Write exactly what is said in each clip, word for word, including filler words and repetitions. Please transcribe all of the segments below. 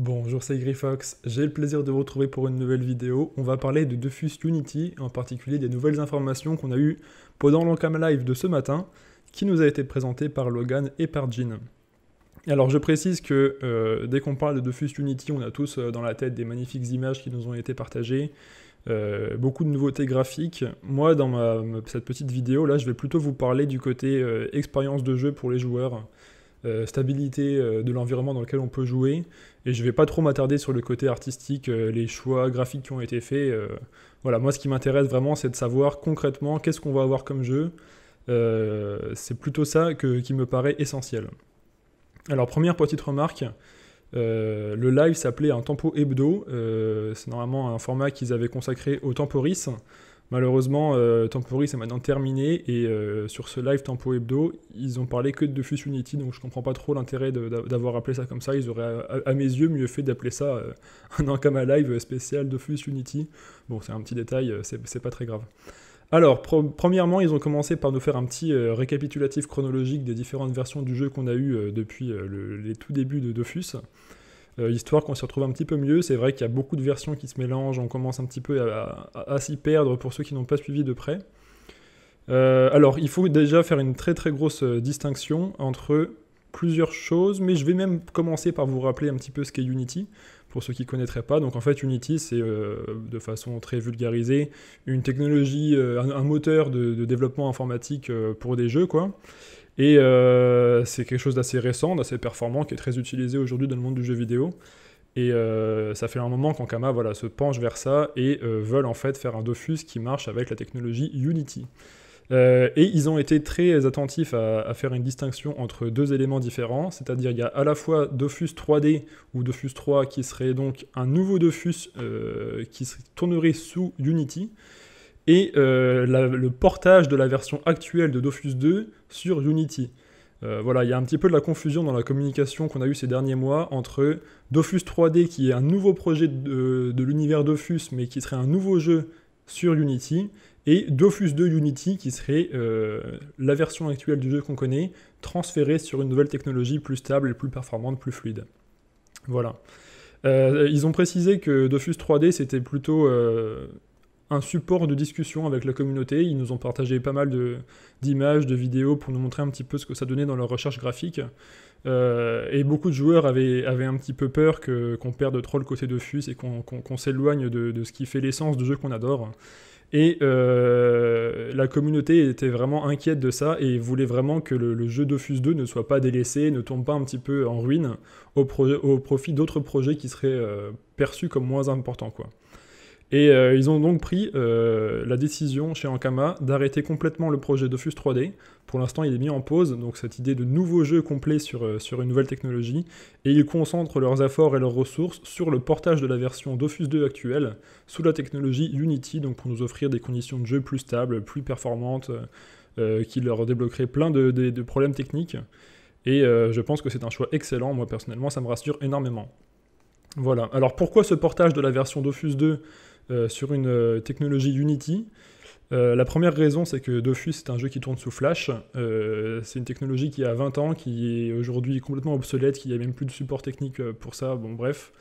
Bonjour, c'est Gryfox, j'ai le plaisir de vous retrouver pour une nouvelle vidéo. On va parler de Dofus Unity, en particulier des nouvelles informations qu'on a eues pendant l'Ankama Live de ce matin, qui nous a été présentée par Logan et par Gene. Alors je précise que euh, dès qu'on parle de Dofus Unity, on a tous euh, dans la tête des magnifiques images qui nous ont été partagées, euh, beaucoup de nouveautés graphiques. Moi, dans ma, cette petite vidéo, là, je vais plutôt vous parler du côté euh, expérience de jeu pour les joueurs. Euh, stabilité euh, de l'environnement dans lequel on peut jouer, et je vais pas trop m'attarder sur le côté artistique, euh, les choix graphiques qui ont été faits. Euh, voilà, moi ce qui m'intéresse vraiment, c'est de savoir concrètement qu'est-ce qu'on va avoir comme jeu. Euh, c'est plutôt ça que, qui me paraît essentiel. Alors première petite remarque, euh, le live s'appelait un Tempo Hebdo, euh, c'est normalement un format qu'ils avaient consacré au Temporis. Malheureusement, euh, Temporis est maintenant terminé, et euh, sur ce live Tempo Hebdo, ils ont parlé que de Dofus Unity, donc je comprends pas trop l'intérêt d'avoir appelé ça comme ça. Ils auraient, à, à mes yeux, mieux fait d'appeler ça euh, un Ankama Live spécial Dofus Unity. Bon, c'est un petit détail, c'est pas très grave. Alors, premièrement, ils ont commencé par nous faire un petit euh, récapitulatif chronologique des différentes versions du jeu qu'on a eues euh, depuis euh, le, les tout débuts de Dofus. Euh, histoire qu'on s'y retrouve un petit peu mieux. C'est vrai qu'il y a beaucoup de versions qui se mélangent, on commence un petit peu à, à, à s'y perdre pour ceux qui n'ont pas suivi de près. Euh, alors, il faut déjà faire une très très grosse distinction entre plusieurs choses, mais je vais même commencer par vous rappeler un petit peu ce qu'est Unity, pour ceux qui ne connaîtraient pas. Donc en fait, Unity, c'est euh, de façon très vulgarisée, une technologie, euh, un, un moteur de, de développement informatique euh, pour des jeux, quoi. Et euh, c'est quelque chose d'assez récent, d'assez performant, qui est très utilisé aujourd'hui dans le monde du jeu vidéo. Et euh, ça fait un moment qu'Ankama, voilà, se penche vers ça et euh, veulent en fait faire un Dofus qui marche avec la technologie Unity. Euh, et ils ont été très attentifs à, à faire une distinction entre deux éléments différents, c'est-à-dire il y a à la fois Dofus trois D ou Dofus trois qui serait donc un nouveau Dofus euh, qui se tournerait sous Unity, et euh, la, le portage de la version actuelle de Dofus deux sur Unity. Euh, voilà, il y a un petit peu de la confusion dans la communication qu'on a eue ces derniers mois entre Dofus trois D, qui est un nouveau projet de, de l'univers Dofus, mais qui serait un nouveau jeu sur Unity, et Dofus deux Unity, qui serait euh, la version actuelle du jeu qu'on connaît, transférée sur une nouvelle technologie plus stable, plus performante, plus fluide. Voilà. Euh, ils ont précisé que Dofus trois D, c'était plutôt... Euh, un support de discussion avec la communauté. Ils nous ont partagé pas mal de d'images, de vidéos pour nous montrer un petit peu ce que ça donnait dans leur recherche graphique. Euh, et beaucoup de joueurs avaient, avaient un petit peu peur que, qu'on perde trop le côté Dofus et qu'on qu'on, qu'on s'éloigne de, de ce qui fait l'essence du jeu qu'on adore. Et euh, la communauté était vraiment inquiète de ça et voulait vraiment que le, le jeu Dofus deux ne soit pas délaissé, ne tombe pas un petit peu en ruine au, projet, au profit d'autres projets qui seraient euh, perçus comme moins importants, quoi. Et euh, ils ont donc pris euh, la décision chez Ankama d'arrêter complètement le projet Dofus trois D. Pour l'instant, il est mis en pause, donc cette idée de nouveau jeu complet sur, euh, sur une nouvelle technologie. Et ils concentrent leurs efforts et leurs ressources sur le portage de la version Dofus deux actuelle sous la technologie Unity, donc pour nous offrir des conditions de jeu plus stables, plus performantes, euh, qui leur débloqueraient plein de, de, de problèmes techniques. Et euh, je pense que c'est un choix excellent. Moi, personnellement, ça me rassure énormément. Voilà. Alors, pourquoi ce portage de la version Dofus deux Euh, sur une euh, technologie Unity? Euh, la première raison, c'est que Dofus est un jeu qui tourne sous Flash. Euh, c'est une technologie qui a vingt ans, qui est aujourd'hui complètement obsolète, qui n'a même plus de support technique pour ça. Bon, bref,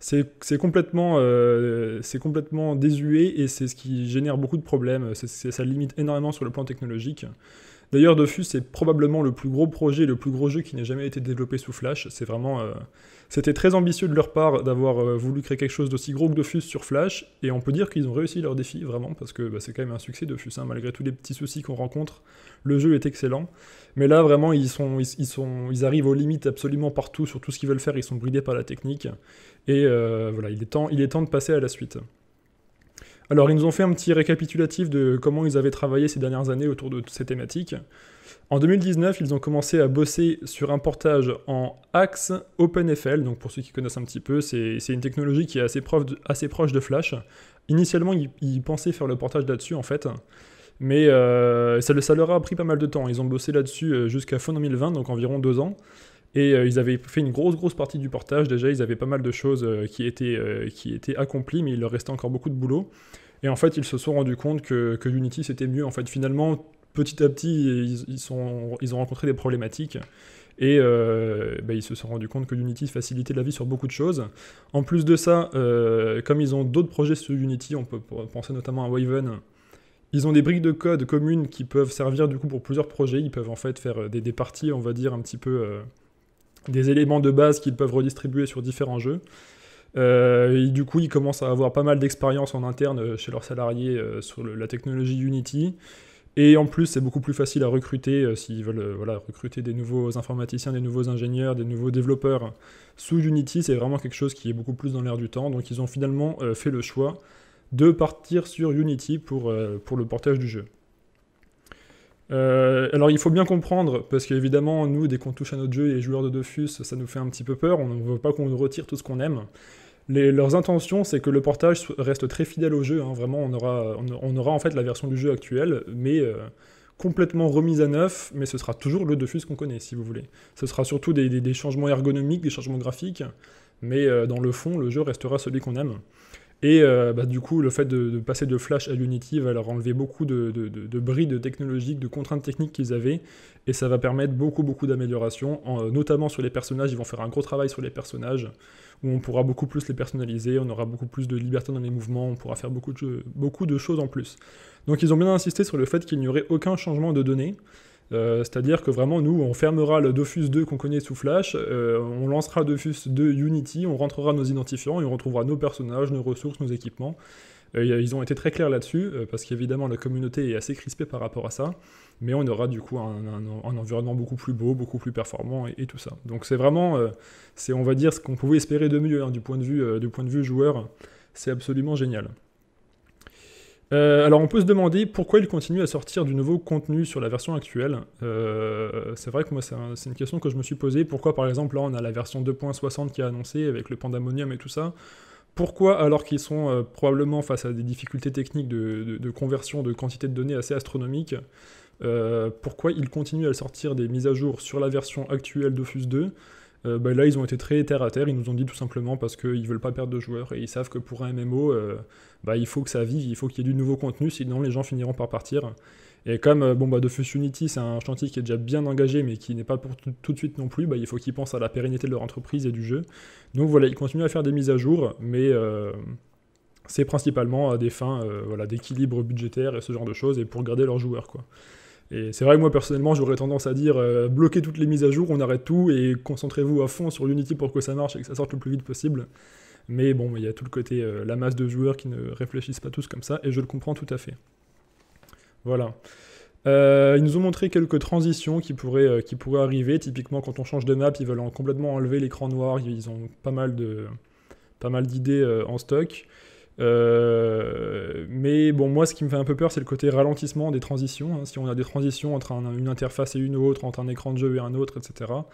c'est complètement, euh, complètement désuet et c'est ce qui génère beaucoup de problèmes. C'est, c'est, ça limite énormément sur le plan technologique. D'ailleurs, Dofus, c'est probablement le plus gros projet, le plus gros jeu qui n'ait jamais été développé sous Flash. C'est vraiment, euh, c'était très ambitieux de leur part d'avoir euh, voulu créer quelque chose d'aussi gros que Dofus sur Flash, et on peut dire qu'ils ont réussi leur défi, vraiment, parce que bah, c'est quand même un succès Dofus, hein, malgré tous les petits soucis qu'on rencontre, le jeu est excellent. Mais là, vraiment, ils, sont, ils, ils, sont, ils arrivent aux limites absolument partout, sur tout ce qu'ils veulent faire, ils sont bridés par la technique, et euh, voilà, il est temps, il est temps de passer à la suite. Alors, ils nous ont fait un petit récapitulatif de comment ils avaient travaillé ces dernières années autour de toutes ces thématiques. En deux mille dix-neuf, ils ont commencé à bosser sur un portage en axe OpenFL. Donc, pour ceux qui connaissent un petit peu, c'est une technologie qui est assez, prof de, assez proche de Flash. Initialement, ils, ils pensaient faire le portage là-dessus, en fait. Mais euh, ça, ça leur a pris pas mal de temps. Ils ont bossé là-dessus jusqu'à fin deux mille vingt, donc environ deux ans. Et euh, ils avaient fait une grosse grosse partie du portage, déjà ils avaient pas mal de choses euh, qui, étaient, euh, qui étaient accomplies, mais il leur restait encore beaucoup de boulot. Et en fait ils se sont rendus compte que, que Unity c'était mieux. En fait finalement, petit à petit, ils, ils, sont, ils ont rencontré des problématiques. et euh, bah, ils se sont rendus compte que Unity facilitait la vie sur beaucoup de choses. En plus de ça, euh, comme ils ont d'autres projets sur Unity, on peut penser notamment à Wyvern, ils ont des briques de code communes qui peuvent servir du coup pour plusieurs projets. Ils peuvent en fait faire des, des parties, on va dire un petit peu euh, des éléments de base qu'ils peuvent redistribuer sur différents jeux. Euh, et du coup, ils commencent à avoir pas mal d'expérience en interne chez leurs salariés euh, sur le, la technologie Unity. Et en plus, c'est beaucoup plus facile à recruter euh, s'ils veulent euh, voilà, recruter des nouveaux informaticiens, des nouveaux ingénieurs, des nouveaux développeurs. Sous Unity, c'est vraiment quelque chose qui est beaucoup plus dans l'air du temps. Donc, ils ont finalement euh, fait le choix de partir sur Unity pour, euh, pour le portage du jeu. Euh, alors il faut bien comprendre, parce qu'évidemment nous dès qu'on touche à notre jeu et les joueurs de Dofus, ça nous fait un petit peu peur, on ne veut pas qu'on nous retire tout ce qu'on aime. Les, leurs intentions c'est que le portage reste très fidèle au jeu, hein. Vraiment on aura, on, on aura en fait la version du jeu actuelle, mais euh, complètement remise à neuf, mais ce sera toujours le Dofus qu'on connaît si vous voulez. Ce sera surtout des, des, des changements ergonomiques, des changements graphiques, mais euh, dans le fond le jeu restera celui qu'on aime. Et euh, bah, du coup, le fait de, de passer de Flash à Unity va leur enlever beaucoup de, de, de, de brides technologiques, de contraintes techniques qu'ils avaient, et ça va permettre beaucoup, beaucoup d'améliorations, notamment sur les personnages. Ils vont faire un gros travail sur les personnages, où on pourra beaucoup plus les personnaliser, on aura beaucoup plus de liberté dans les mouvements, on pourra faire beaucoup de, jeux, beaucoup de choses en plus. Donc ils ont bien insisté sur le fait qu'il n'y aurait aucun changement de données, euh, c'est-à-dire que vraiment, nous, on fermera le Dofus deux qu'on connaît sous Flash, euh, on lancera Dofus deux Unity, on rentrera nos identifiants et on retrouvera nos personnages, nos ressources, nos équipements. Euh, ils ont été très clairs là-dessus, euh, parce qu'évidemment, la communauté est assez crispée par rapport à ça, mais on aura du coup un, un, un environnement beaucoup plus beau, beaucoup plus performant et, et tout ça. Donc c'est vraiment, euh, c'est, on va dire, ce qu'on pouvait espérer de mieux, hein, du point de vue, euh, du point de vue joueur. C'est absolument génial. Euh, alors on peut se demander pourquoi ils continuent à sortir du nouveau contenu sur la version actuelle. Euh, c'est vrai que moi c'est un, une question que je me suis posée. Pourquoi par exemple là on a la version deux point soixante qui est annoncée avec le pandamonium et tout ça. Pourquoi alors qu'ils sont euh, probablement face à des difficultés techniques de, de, de conversion de quantité de données assez astronomiques, euh, pourquoi ils continuent à sortir des mises à jour sur la version actuelle Dofus deux? euh, bah, Là ils ont été très terre à terre, ils nous ont dit tout simplement parce qu'ils veulent pas perdre de joueurs et ils savent que pour un M M O... Euh, Bah, il faut que ça vive, il faut qu'il y ait du nouveau contenu, sinon les gens finiront par partir. Et comme bon, bah, Dofus Unity, c'est un chantier qui est déjà bien engagé, mais qui n'est pas pour tout, tout de suite non plus, bah, il faut qu'ils pensent à la pérennité de leur entreprise et du jeu. Donc voilà, ils continuent à faire des mises à jour, mais euh, c'est principalement à des fins euh, voilà, d'équilibre budgétaire et ce genre de choses, et pour garder leurs joueurs, quoi. Et c'est vrai que moi, personnellement, j'aurais tendance à dire euh, bloquez toutes les mises à jour, on arrête tout, et concentrez-vous à fond sur Unity pour que ça marche et que ça sorte le plus vite possible. Mais bon, il y a tout le côté, euh, la masse de joueurs qui ne réfléchissent pas tous comme ça, et je le comprends tout à fait. Voilà. Euh, ils nous ont montré quelques transitions qui pourraient, euh, qui pourraient arriver. Typiquement, quand on change de map, ils veulent en, complètement enlever l'écran noir. Ils ont pas mal de, pas mal d'idées euh, en stock. Euh, mais bon, moi, ce qui me fait un peu peur, c'est le côté ralentissement des transitions. Hein. Si on a des transitions entre un, une interface et une autre, entre un écran de jeu et un autre, et cetera,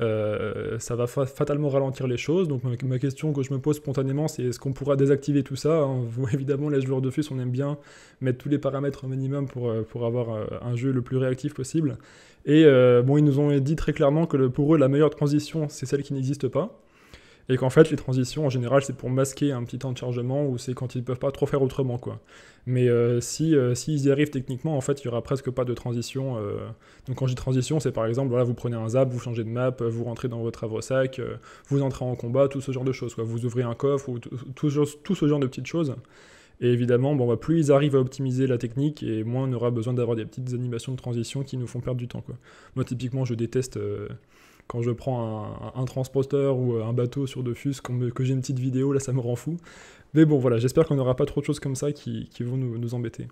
Euh, ça va fa fatalement ralentir les choses. Donc ma, ma question que je me pose spontanément, c'est est-ce qu'on pourra désactiver tout ça, hein. Évidemment les joueurs de Dofus, on aime bien mettre tous les paramètres au minimum pour, pour avoir un jeu le plus réactif possible. Et euh, bon, ils nous ont dit très clairement que le, pour eux la meilleure transition c'est celle qui n'existe pas, et qu'en fait les transitions en général c'est pour masquer un petit temps de chargement, ou c'est quand ils ne peuvent pas trop faire autrement, quoi. Mais euh, si, euh, si ils y arrivent techniquement, en fait il n'y aura presque pas de transition. Euh... donc quand je dis transition, c'est par exemple voilà, vous prenez un zap, vous changez de map, vous rentrez dans votre avresac, euh, vous entrez en combat, tout ce genre de choses, quoi. Vous ouvrez un coffre, ou tout ce, tout ce genre de petites choses. Et évidemment bon, bah, plus ils arrivent à optimiser la technique, et moins on aura besoin d'avoir des petites animations de transition qui nous font perdre du temps, quoi. Moi typiquement je déteste... Euh... Quand je prends un, un transporteur ou un bateau sur Dofus, me, que j'ai une petite vidéo, là ça me rend fou. Mais bon voilà, j'espère qu'on n'aura pas trop de choses comme ça qui, qui vont nous, nous embêter.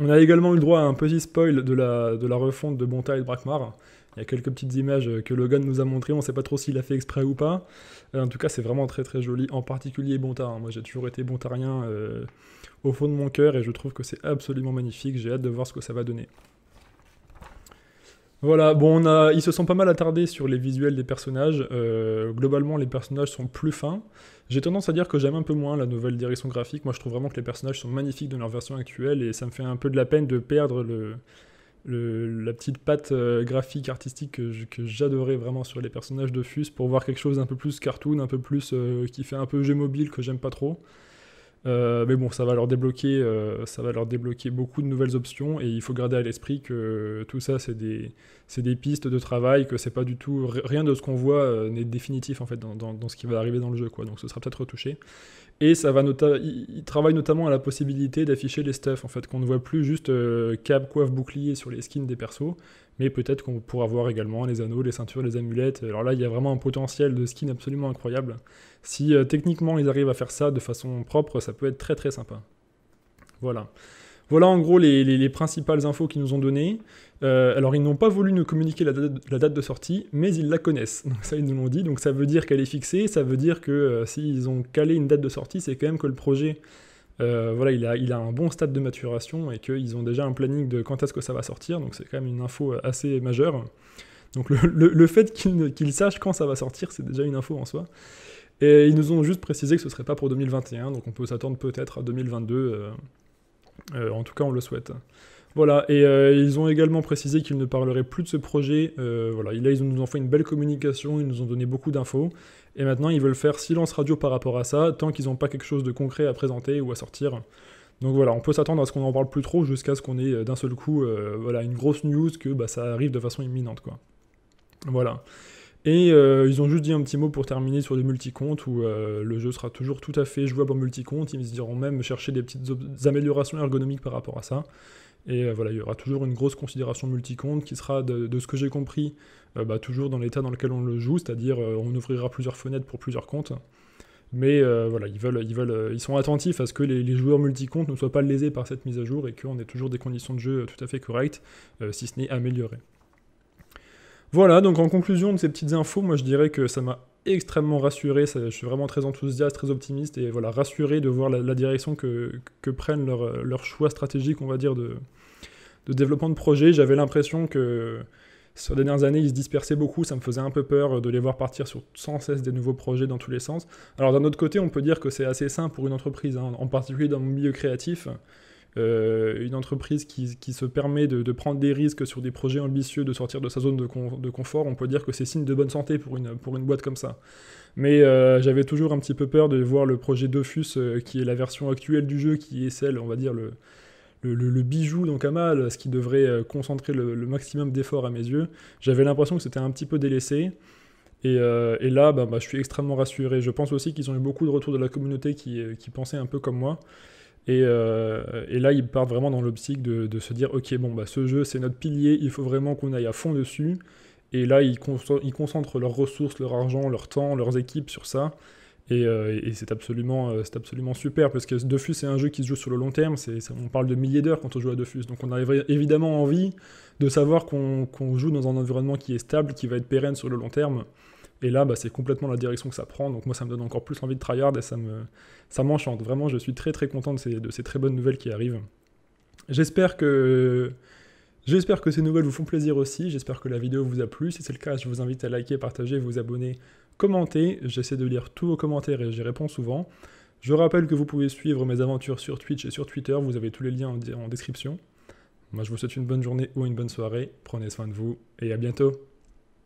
On a également eu le droit à un petit spoil de la, de la refonte de Bonta et de Brakmar. Il y a quelques petites images que Logan nous a montrées, on ne sait pas trop s'il a fait exprès ou pas. En tout cas c'est vraiment très très joli, en particulier Bonta. Moi j'ai toujours été bontarien euh, au fond de mon cœur, et je trouve que c'est absolument magnifique, j'ai hâte de voir ce que ça va donner. Voilà, bon, on a, ils se sont pas mal attardés sur les visuels des personnages. Euh, globalement, les personnages sont plus fins. J'ai tendance à dire que j'aime un peu moins la nouvelle direction graphique. Moi, je trouve vraiment que les personnages sont magnifiques dans leur version actuelle, et ça me fait un peu de la peine de perdre le, le, la petite patte graphique, artistique que j'adorais vraiment sur les personnages Dofus, pour voir quelque chose d'un peu plus cartoon, un peu plus euh, qui fait un peu jeu mobile que j'aime pas trop. Euh, mais bon, ça va leur débloquer, euh, ça va leur débloquer beaucoup de nouvelles options, et il faut garder à l'esprit que tout ça, c'est des, c'est des pistes de travail, que c'est pas du tout, rien de ce qu'on voit euh, n'est définitif en fait dans, dans, dans ce qui va arriver dans le jeu, quoi. Donc ce sera peut-être retouché. Et ça va nota- il travaille notamment à la possibilité d'afficher les stuffs, en fait, qu'on ne voit plus juste euh, cap, coiffe, bouclier sur les skins des persos, mais peut-être qu'on pourra voir également les anneaux, les ceintures, les amulettes. Alors là, il y a vraiment un potentiel de skins absolument incroyable. Si euh, techniquement ils arrivent à faire ça de façon propre, ça peut être très très sympa. Voilà. Voilà en gros les, les, les principales infos qu'ils nous ont données. Euh, alors ils n'ont pas voulu nous communiquer la date, la date de sortie, mais ils la connaissent. Donc ça ils nous l'ont dit, donc ça veut dire qu'elle est fixée, ça veut dire que euh, s'ils ont calé une date de sortie, c'est quand même que le projet, euh, voilà, il a, il a un bon stade de maturation et qu'ils ont déjà un planning de quand est-ce que ça va sortir, donc c'est quand même une info assez majeure. Donc le, le, le fait qu'ils qu'ils sachent quand ça va sortir, c'est déjà une info en soi. Et ils nous ont juste précisé que ce ne serait pas pour deux mille vingt et un, donc on peut s'attendre peut-être à deux mille vingt-deux, euh, Euh, en tout cas, on le souhaite. Voilà, et euh, ils ont également précisé qu'ils ne parleraient plus de ce projet. Euh, voilà, là, ils nous ont fait une belle communication, ils nous ont donné beaucoup d'infos. Et maintenant, ils veulent faire silence radio par rapport à ça, tant qu'ils n'ont pas quelque chose de concret à présenter ou à sortir. Donc voilà, on peut s'attendre à ce qu'on n'en parle plus trop jusqu'à ce qu'on ait d'un seul coup euh, voilà, une grosse news que bah, ça arrive de façon imminente, quoi. Voilà. Et euh, ils ont juste dit un petit mot pour terminer sur les multicomptes, où euh, le jeu sera toujours tout à fait jouable en multicompte. Ils iront même chercher des petites améliorations ergonomiques par rapport à ça. Et euh, voilà, il y aura toujours une grosse considération multicompte qui sera, de, de ce que j'ai compris, euh, bah, toujours dans l'état dans lequel on le joue, c'est-à-dire euh, on ouvrira plusieurs fenêtres pour plusieurs comptes. Mais euh, voilà, ils, veulent, ils, veulent, ils sont attentifs à ce que les, les joueurs multicomptes ne soient pas lésés par cette mise à jour et qu'on ait toujours des conditions de jeu tout à fait correctes, euh, si ce n'est améliorées. Voilà, donc en conclusion de ces petites infos, moi je dirais que ça m'a extrêmement rassuré, ça, je suis vraiment très enthousiaste, très optimiste, et voilà, rassuré de voir la, la direction que, que prennent leurs leur choix stratégiques, on va dire, de, de développement de projet. J'avais l'impression que sur les dernières années, ils se dispersaient beaucoup, ça me faisait un peu peur de les voir partir sur sans cesse des nouveaux projets dans tous les sens. Alors d'un autre côté, on peut dire que c'est assez sain pour une entreprise, hein, en particulier dans le milieu créatif. Euh, une entreprise qui, qui se permet de, de prendre des risques sur des projets ambitieux, de sortir de sa zone de, con, de confort, on peut dire que c'est signe de bonne santé pour une, pour une boîte comme ça. Mais euh, j'avais toujours un petit peu peur de voir le projet Dofus, euh, qui est la version actuelle du jeu, qui est celle, on va dire, le, le, le, le bijou d'Ankama, ce qui devrait concentrer le, le maximum d'efforts à mes yeux. J'avais l'impression que c'était un petit peu délaissé. Et, euh, et là, bah, bah, je suis extrêmement rassuré. Je pense aussi qu'ils ont eu beaucoup de retours de la communauté qui, qui pensaient un peu comme moi. Et, euh, et là, ils partent vraiment dans l'optique de, de se dire « Ok, bon, bah, ce jeu, c'est notre pilier, il faut vraiment qu'on aille à fond dessus. » Et là, ils, con ils concentrent leurs ressources, leur argent, leur temps, leurs équipes sur ça. Et, euh, et c'est absolument, euh, absolument super, parce que Dofus, c'est un jeu qui se joue sur le long terme. C'est, on parle de milliers d'heures quand on joue à Dofus. Donc on a évidemment envie de savoir qu'on qu'on joue dans un environnement qui est stable, qui va être pérenne sur le long terme. Et là, bah, c'est complètement la direction que ça prend, donc moi ça me donne encore plus envie de tryhard et ça me, ça m'enchante. Vraiment, je suis très très content de ces, de ces très bonnes nouvelles qui arrivent. J'espère que, j'espère que ces nouvelles vous font plaisir aussi, j'espère que la vidéo vous a plu. Si c'est le cas, je vous invite à liker, partager, vous abonner, commenter. J'essaie de lire tous vos commentaires et j'y réponds souvent. Je rappelle que vous pouvez suivre mes aventures sur Twitch et sur Twitter, vous avez tous les liens en, en description. Moi je vous souhaite une bonne journée ou une bonne soirée, prenez soin de vous et à bientôt.